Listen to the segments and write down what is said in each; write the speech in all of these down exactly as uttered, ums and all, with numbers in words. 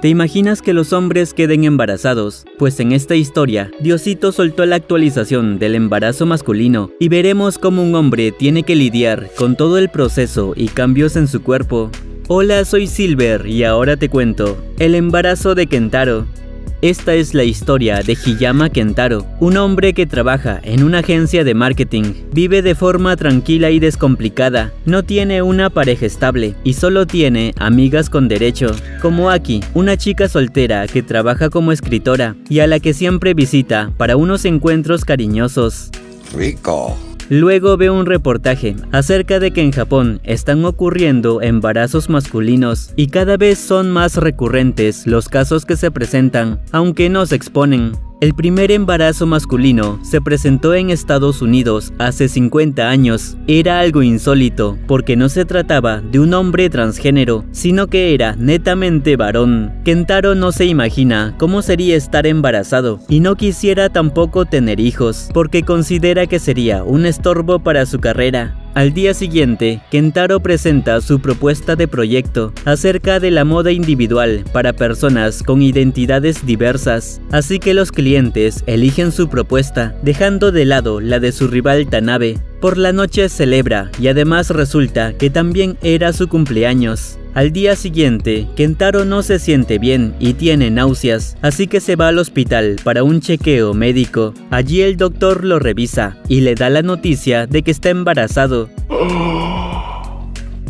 ¿Te imaginas que los hombres queden embarazados? Pues en esta historia, Diosito soltó la actualización del embarazo masculino y veremos cómo un hombre tiene que lidiar con todo el proceso y cambios en su cuerpo. Hola, soy Silver y ahora te cuento el embarazo de Kentaro. Esta es la historia de Hiyama Kentaro, un hombre que trabaja en una agencia de marketing, vive de forma tranquila y descomplicada, no tiene una pareja estable y solo tiene amigas con derecho, como Aki, una chica soltera que trabaja como escritora y a la que siempre visita para unos encuentros cariñosos. Rico. Luego ve un reportaje acerca de que en Japón están ocurriendo embarazos masculinos y cada vez son más recurrentes los casos que se presentan, aunque no se exponen. El primer embarazo masculino se presentó en Estados Unidos hace cincuenta años. Era algo insólito, porque no se trataba de un hombre transgénero, sino que era netamente varón. Kentaro no se imagina cómo sería estar embarazado y no quisiera tampoco tener hijos, porque considera que sería un estorbo para su carrera. Al día siguiente, Kentaro presenta su propuesta de proyecto acerca de la moda individual para personas con identidades diversas, así que los clientes eligen su propuesta, dejando de lado la de su rival Tanabe. Por la noche celebra y además resulta que también era su cumpleaños. Al día siguiente, Kentaro no se siente bien y tiene náuseas, así que se va al hospital para un chequeo médico. Allí el doctor lo revisa y le da la noticia de que está embarazado.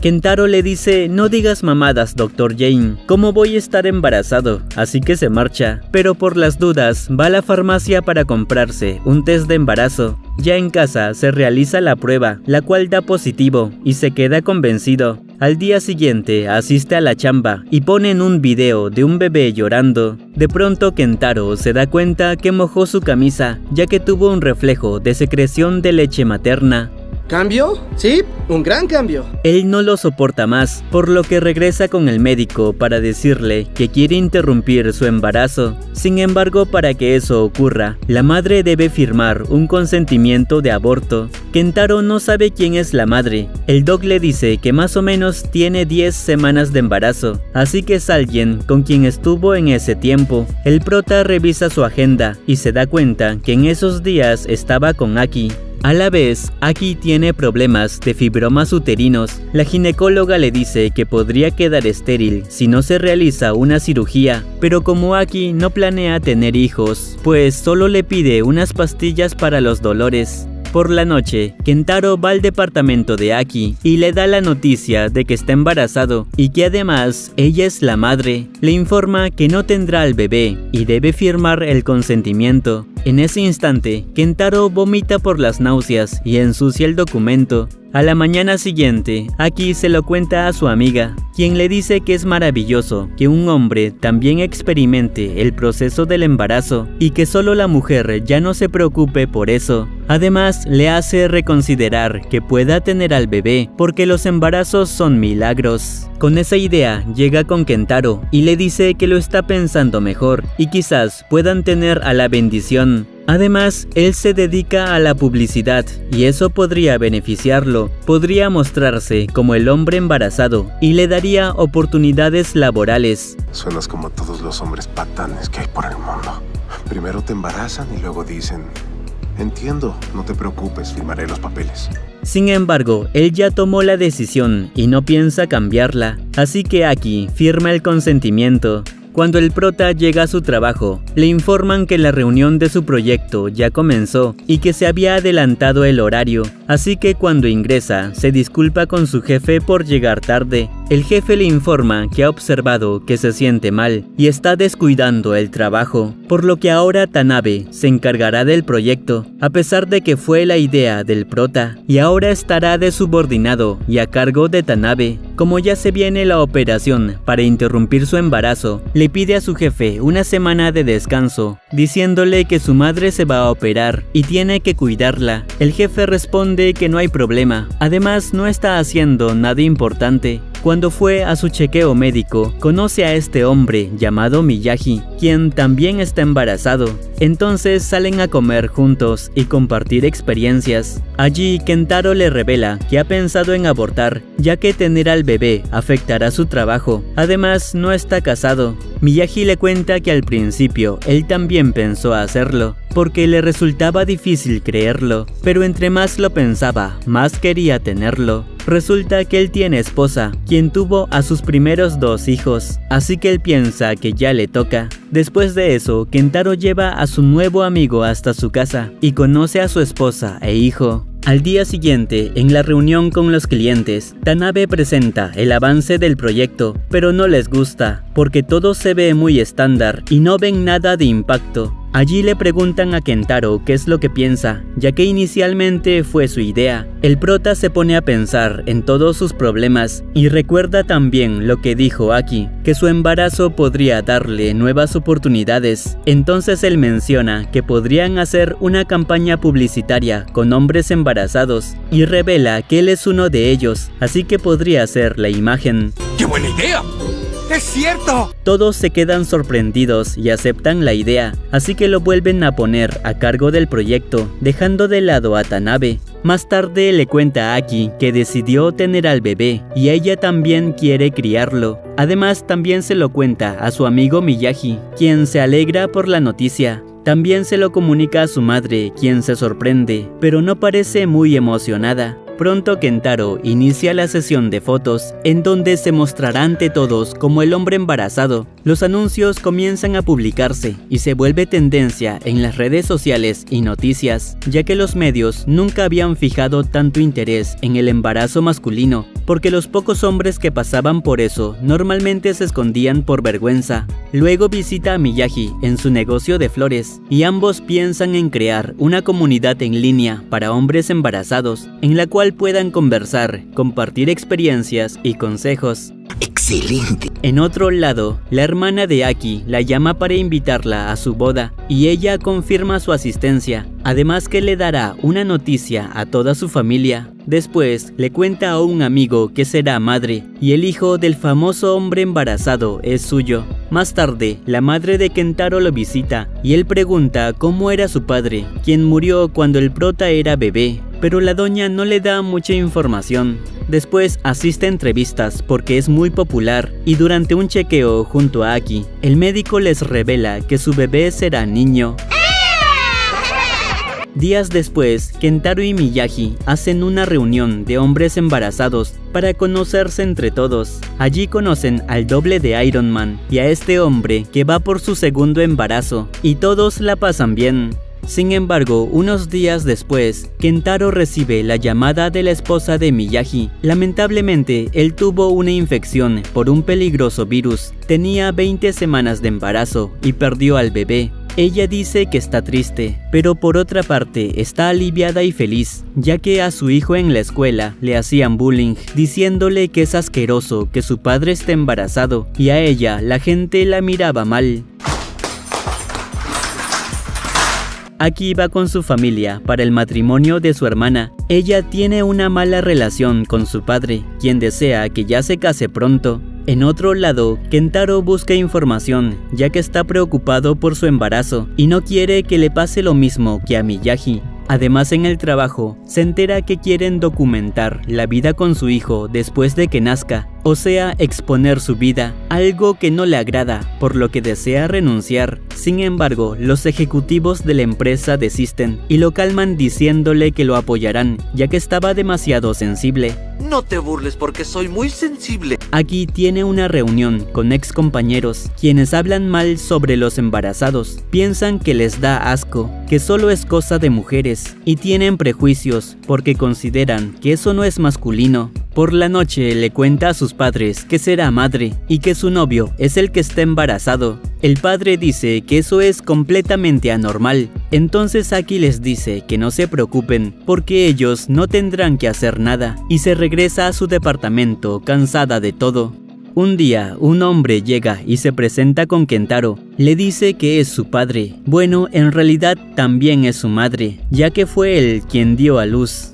Kentaro le dice: no digas mamadas, doctor Jane, ¿cómo voy a estar embarazado? Así que se marcha, pero por las dudas va a la farmacia para comprarse un test de embarazo. Ya en casa se realiza la prueba, la cual da positivo, y se queda convencido. Al día siguiente asiste a la chamba y ponen un video de un bebé llorando. De pronto Kentaro se da cuenta que mojó su camisa, ya que tuvo un reflejo de secreción de leche materna. ¿Cambio? Sí, un gran cambio. Él no lo soporta más, por lo que regresa con el médico para decirle que quiere interrumpir su embarazo. Sin embargo, para que eso ocurra, la madre debe firmar un consentimiento de aborto. Kentaro no sabe quién es la madre. El doc le dice que más o menos tiene diez semanas de embarazo, así que es alguien con quien estuvo en ese tiempo. El prota revisa su agenda y se da cuenta que en esos días estaba con Aki. A la vez, Aki tiene problemas de fibromas uterinos. La ginecóloga le dice que podría quedar estéril si no se realiza una cirugía, pero como Aki no planea tener hijos, pues solo le pide unas pastillas para los dolores. Por la noche, Kentaro va al departamento de Aki y le da la noticia de que está embarazado y que además ella es la madre. Le informa que no tendrá al bebé y debe firmar el consentimiento. En ese instante, Kentaro vomita por las náuseas y ensucia el documento. A la mañana siguiente, Aki se lo cuenta a su amiga, quien le dice que es maravilloso que un hombre también experimente el proceso del embarazo y que solo la mujer ya no se preocupe por eso. Además, le hace reconsiderar que pueda tener al bebé porque los embarazos son milagros. Con esa idea, llega con Kentaro y le dice que lo está pensando mejor y quizás puedan tener a la bendición. Además, él se dedica a la publicidad y eso podría beneficiarlo. Podría mostrarse como el hombre embarazado y le daría oportunidades laborales. Suenas como todos los hombres patanes que hay por el mundo. Primero te embarazan y luego dicen: entiendo, no te preocupes, firmaré los papeles. Sin embargo, él ya tomó la decisión y no piensa cambiarla, así que Aki firma el consentimiento. Cuando el prota llega a su trabajo, le informan que la reunión de su proyecto ya comenzó y que se había adelantado el horario, así que cuando ingresa, se disculpa con su jefe por llegar tarde. El jefe le informa que ha observado que se siente mal y está descuidando el trabajo, por lo que ahora Tanabe se encargará del proyecto, a pesar de que fue la idea del prota, y ahora estará de subordinado y a cargo de Tanabe. Como ya se viene la operación para interrumpir su embarazo, le pide a su jefe una semana de descanso, diciéndole que su madre se va a operar y tiene que cuidarla. El jefe responde que no hay problema, además no está haciendo nada importante. Cuando fue a su chequeo médico, conoce a este hombre llamado Miyagi, quien también está embarazado. Entonces salen a comer juntos y compartir experiencias. Allí Kentaro le revela que ha pensado en abortar, ya que tener al bebé afectará su trabajo. Además, no está casado. Miyagi le cuenta que al principio él también pensó hacerlo, porque le resultaba difícil creerlo, pero entre más lo pensaba, más quería tenerlo. Resulta que él tiene esposa, quien tuvo a sus primeros dos hijos, así que él piensa que ya le toca. Después de eso, Kentaro lleva a su nuevo amigo hasta su casa y conoce a su esposa e hijo. Al día siguiente, en la reunión con los clientes, Tanabe presenta el avance del proyecto, pero no les gusta, porque todo se ve muy estándar y no ven nada de impacto. Allí le preguntan a Kentaro qué es lo que piensa, ya que inicialmente fue su idea. El prota se pone a pensar en todos sus problemas y recuerda también lo que dijo Aki, que su embarazo podría darle nuevas oportunidades. Entonces él menciona que podrían hacer una campaña publicitaria con hombres embarazados y revela que él es uno de ellos, así que podría ser la imagen. ¡Qué buena idea! ¡Es cierto! Todos se quedan sorprendidos y aceptan la idea, así que lo vuelven a poner a cargo del proyecto, dejando de lado a Tanabe. Más tarde le cuenta a Aki que decidió tener al bebé y ella también quiere criarlo. Además, también se lo cuenta a su amigo Miyagi, quien se alegra por la noticia. También se lo comunica a su madre, quien se sorprende, pero no parece muy emocionada. Pronto Kentaro inicia la sesión de fotos, en donde se mostrará ante todos como el hombre embarazado. Los anuncios comienzan a publicarse y se vuelve tendencia en las redes sociales y noticias, ya que los medios nunca habían fijado tanto interés en el embarazo masculino, porque los pocos hombres que pasaban por eso normalmente se escondían por vergüenza. Luego visita a Miyagi en su negocio de flores, y ambos piensan en crear una comunidad en línea para hombres embarazados, en la cual puedan conversar, compartir experiencias y consejos. ¡Excelente! En otro lado, la hermana de Aki la llama para invitarla a su boda y ella confirma su asistencia, además que le dará una noticia a toda su familia. Después, le cuenta a un amigo que será madre y el hijo del famoso hombre embarazado es suyo. Más tarde, la madre de Kentaro lo visita y él pregunta cómo era su padre, quien murió cuando el prota era bebé, pero la doña no le da mucha información. Después asiste a entrevistas porque es muy popular y durante un chequeo junto a Aki, el médico les revela que su bebé será niño. Días después, Kentaro y Miyagi hacen una reunión de hombres embarazados para conocerse entre todos. Allí conocen al doble de Iron Man y a este hombre que va por su segundo embarazo y todos la pasan bien. Sin embargo, unos días después, Kentaro recibe la llamada de la esposa de Miyagi. Lamentablemente, él tuvo una infección por un peligroso virus. Tenía veinte semanas de embarazo y perdió al bebé. Ella dice que está triste, pero por otra parte está aliviada y feliz, ya que a su hijo en la escuela le hacían bullying, diciéndole que es asqueroso que su padre esté embarazado, y a ella la gente la miraba mal. Aki va con su familia para el matrimonio de su hermana. Ella tiene una mala relación con su padre, quien desea que ya se case pronto. En otro lado, Kentaro busca información, ya que está preocupado por su embarazo y no quiere que le pase lo mismo que a Miyagi. Además, en el trabajo, se entera que quieren documentar la vida con su hijo después de que nazca, o sea, exponer su vida, algo que no le agrada, por lo que desea renunciar. Sin embargo, los ejecutivos de la empresa desisten y lo calman diciéndole que lo apoyarán, ya que estaba demasiado sensible. No te burles porque soy muy sensible. Aquí tiene una reunión con ex compañeros, quienes hablan mal sobre los embarazados. Piensan que les da asco, que solo es cosa de mujeres, y tienen prejuicios porque consideran que eso no es masculino. Por la noche le cuenta a sus padres que será madre y que su novio es el que está embarazado. El padre dice que eso es completamente anormal. Entonces Aki les dice que no se preocupen porque ellos no tendrán que hacer nada y se regresa a su departamento cansada de todo. Un día, un hombre llega y se presenta con Kentaro. Le dice que es su padre. Bueno, en realidad también es su madre, ya que fue él quien dio a luz.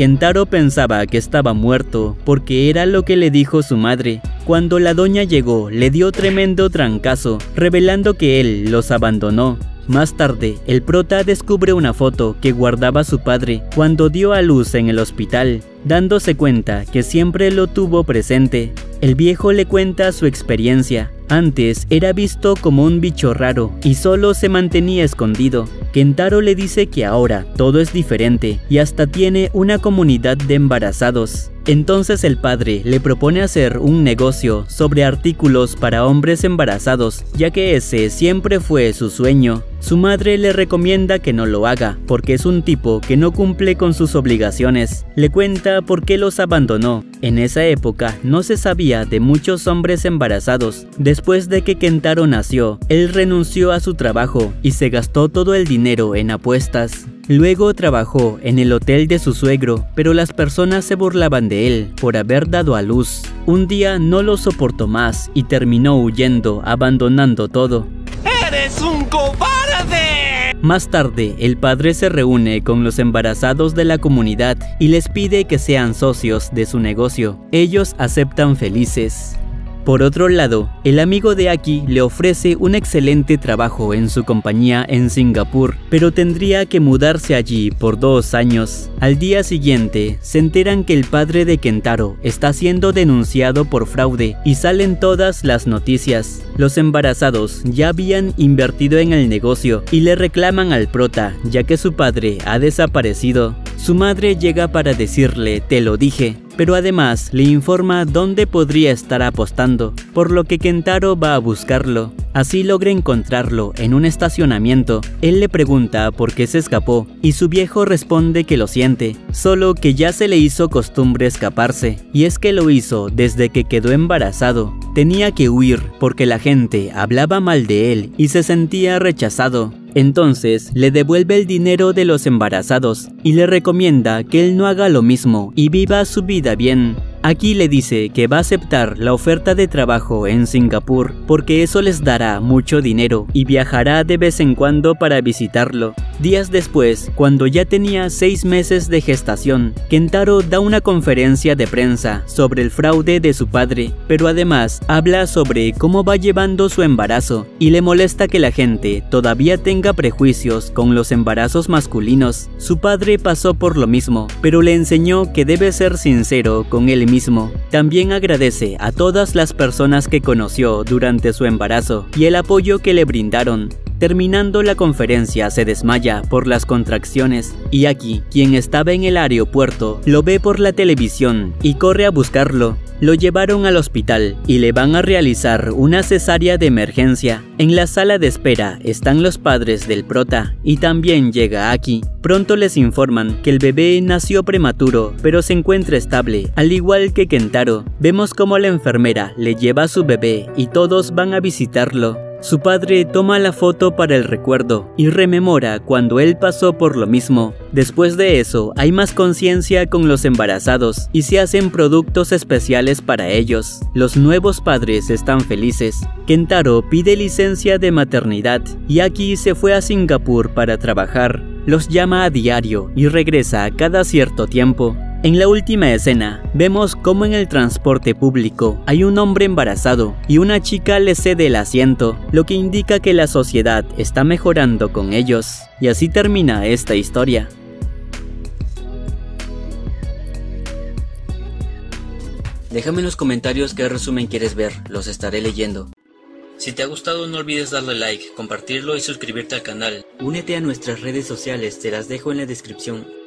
Kentaro pensaba que estaba muerto porque era lo que le dijo su madre. Cuando la doña llegó, le dio tremendo trancazo, revelando que él los abandonó. Más tarde, el prota descubre una foto que guardaba su padre cuando dio a luz en el hospital, dándose cuenta que siempre lo tuvo presente. El viejo le cuenta su experiencia. Antes era visto como un bicho raro y solo se mantenía escondido. Kentaro le dice que ahora todo es diferente y hasta tiene una comunidad de embarazados. Entonces el padre le propone hacer un negocio sobre artículos para hombres embarazados, ya que ese siempre fue su sueño. Su madre le recomienda que no lo haga, porque es un tipo que no cumple con sus obligaciones. Le cuenta por qué los abandonó. En esa época no se sabía de muchos hombres embarazados. Después de que Kentaro nació, él renunció a su trabajo y se gastó todo el dinero en apuestas. Luego trabajó en el hotel de su suegro, pero las personas se burlaban de él por haber dado a luz. Un día no lo soportó más y terminó huyendo, abandonando todo. ¡Eres un cobarde! Más tarde, el padre se reúne con los embarazados de la comunidad y les pide que sean socios de su negocio. Ellos aceptan felices. Por otro lado, el amigo de Aki le ofrece un excelente trabajo en su compañía en Singapur, pero tendría que mudarse allí por dos años. Al día siguiente, se enteran que el padre de Kentaro está siendo denunciado por fraude y salen todas las noticias. Los embarazados ya habían invertido en el negocio y le reclaman al prota, ya que su padre ha desaparecido. Su madre llega para decirle «te lo dije», pero además le informa dónde podría estar apostando, por lo que Kentaro va a buscarlo. Así logra encontrarlo en un estacionamiento. Él le pregunta por qué se escapó y su viejo responde que lo siente, solo que ya se le hizo costumbre escaparse, y es que lo hizo desde que quedó embarazado. Tenía que huir porque la gente hablaba mal de él y se sentía rechazado. Entonces le devuelve el dinero de los embarazados y le recomienda que él no haga lo mismo y viva su vida bien. Aquí le dice que va a aceptar la oferta de trabajo en Singapur porque eso les dará mucho dinero y viajará de vez en cuando para visitarlo. Días después, cuando ya tenía seis meses de gestación, Kentaro da una conferencia de prensa sobre el fraude de su padre, pero además habla sobre cómo va llevando su embarazo y le molesta que la gente todavía tenga prejuicios con los embarazos masculinos. Su padre pasó por lo mismo, pero le enseñó que debe ser sincero con él mismo mismo. También agradece a todas las personas que conoció durante su embarazo y el apoyo que le brindaron. Terminando la conferencia se desmaya por las contracciones y Aki, quien estaba en el aeropuerto, lo ve por la televisión y corre a buscarlo. Lo llevaron al hospital y le van a realizar una cesárea de emergencia. En la sala de espera están los padres del prota y también llega Aki. Pronto les informan que el bebé nació prematuro pero se encuentra estable, al igual que Kentaro. Vemos cómo la enfermera le lleva a su bebé y todos van a visitarlo. Su padre toma la foto para el recuerdo y rememora cuando él pasó por lo mismo. Después de eso, hay más conciencia con los embarazados y se hacen productos especiales para ellos. Los nuevos padres están felices. Kentaro pide licencia de maternidad y Aki se fue a Singapur para trabajar. Los llama a diario y regresa cada cierto tiempo. En la última escena, vemos cómo en el transporte público hay un hombre embarazado y una chica le cede el asiento, lo que indica que la sociedad está mejorando con ellos. Y así termina esta historia. Déjame en los comentarios qué resumen quieres ver, los estaré leyendo. Si te ha gustado no olvides darle like, compartirlo y suscribirte al canal. Únete a nuestras redes sociales, te las dejo en la descripción.